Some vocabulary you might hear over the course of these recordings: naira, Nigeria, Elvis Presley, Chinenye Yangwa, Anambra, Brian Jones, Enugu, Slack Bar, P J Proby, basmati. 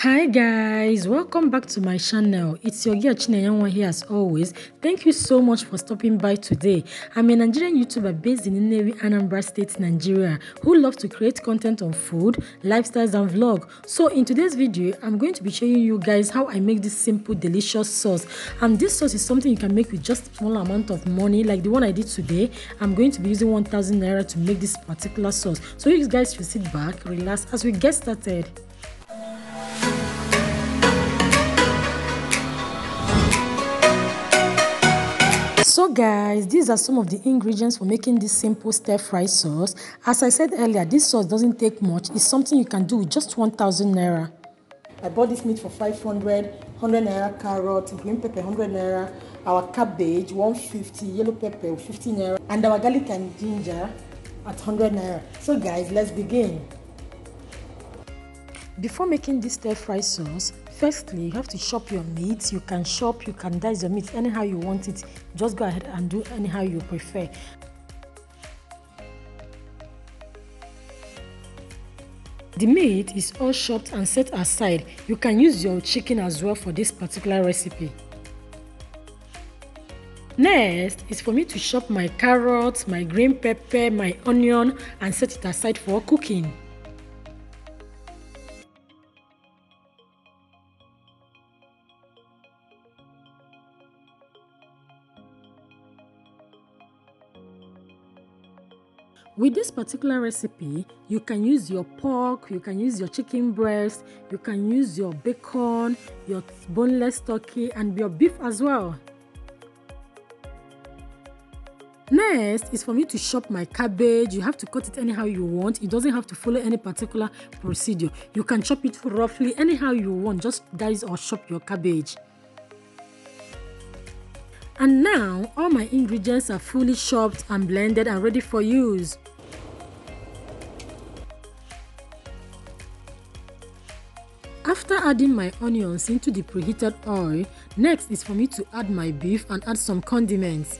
Hi guys, welcome back to my channel. It's your girl Chinenye Yangwa here as always. Thank you so much for stopping by today. I'm a Nigerian YouTuber based in Enugu, Anambra State, Nigeria, who loves to create content on food, lifestyles and vlog. So in today's video, I'm going to be showing you guys how I make this simple delicious sauce. And this sauce is something you can make with just small amount of money like the one I did today. I'm going to be using 1000 naira to make this particular sauce. So you guys should sit back, relax as we get started. So guys, these are some of the ingredients for making this simple stir-fry sauce. As I said earlier, this sauce doesn't take much. It's something you can do with just 1000 naira. I bought this meat for 500, 100 naira carrot, green pepper 100 naira, our cabbage 150, yellow pepper 50 naira, and our garlic and ginger at 100 naira. So guys, let's begin. Before making this stir-fry sauce, firstly, you have to chop your meat. You can chop, you can dice your meat anyhow you want it. Just go ahead and do anyhow you prefer. The meat is all chopped and set aside. You can use your chicken as well for this particular recipe. Next is for me to chop my carrots, my green pepper, my onion and set it aside for cooking. With this particular recipe, you can use your pork, you can use your chicken breast, you can use your bacon, your boneless turkey and your beef as well. Next is for me to chop my cabbage. You have to cut it anyhow you want. It doesn't have to follow any particular procedure. You can chop it roughly anyhow you want, just dice or chop your cabbage. And now, all my ingredients are fully chopped and blended and ready for use. After adding my onions into the preheated oil, next is for me to add my beef and add some condiments.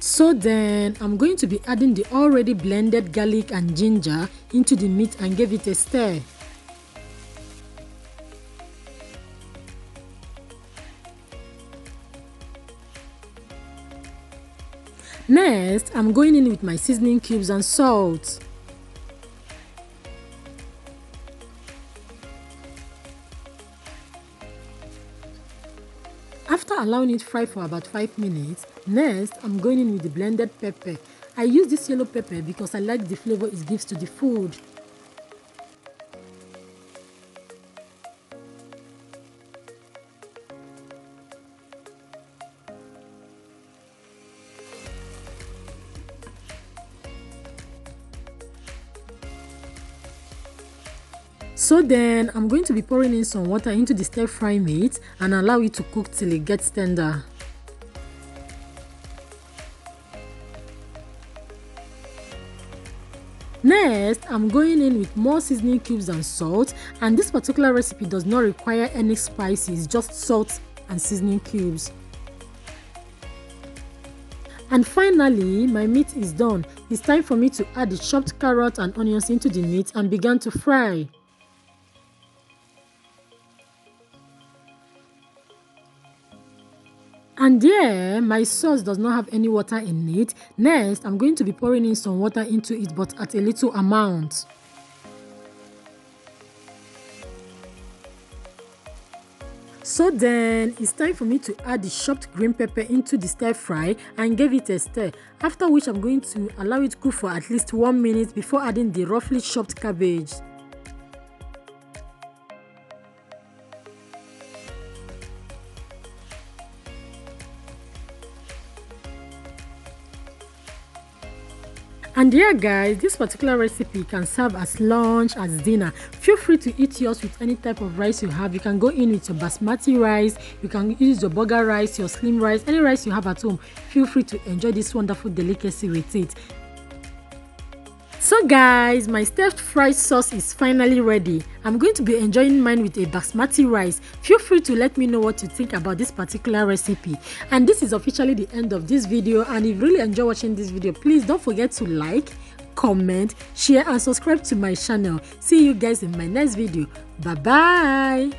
So then, I'm going to be adding the already blended garlic and ginger into the meat and give it a stir. Next, I'm going in with my seasoning cubes and salt. After allowing it fry for about 5 minutes, next I'm going in with the blended pepper. I use this yellow pepper because I like the flavor it gives to the food. So then, I'm going to be pouring in some water into the stir-fry meat and allow it to cook till it gets tender. Next, I'm going in with more seasoning cubes and salt, and this particular recipe does not require any spices, just salt and seasoning cubes. And finally, my meat is done. It's time for me to add the chopped carrot and onions into the meat and begin to fry. And yeah, my sauce does not have any water in it. Next, I'm going to be pouring in some water into it, but at a little amount. So then, it's time for me to add the chopped green pepper into the stir fry and give it a stir, after which I'm going to allow it cook for at least 1 minute before adding the roughly chopped cabbage. And yeah guys, this particular recipe can serve as lunch, as dinner. Feel free to eat yours with any type of rice you have. You can go in with your basmati rice, you can use your burger rice, your slim rice, any rice you have at home. Feel free to enjoy this wonderful delicacy with it. So guys, my stuffed fried sauce is finally ready. I'm going to be enjoying mine with a basmati rice. Feel free to let me know what you think about this particular recipe. And this is officially the end of this video, and if you really enjoy watching this video, please don't forget to like, comment, share and subscribe to my channel. See you guys in my next video. Bye bye.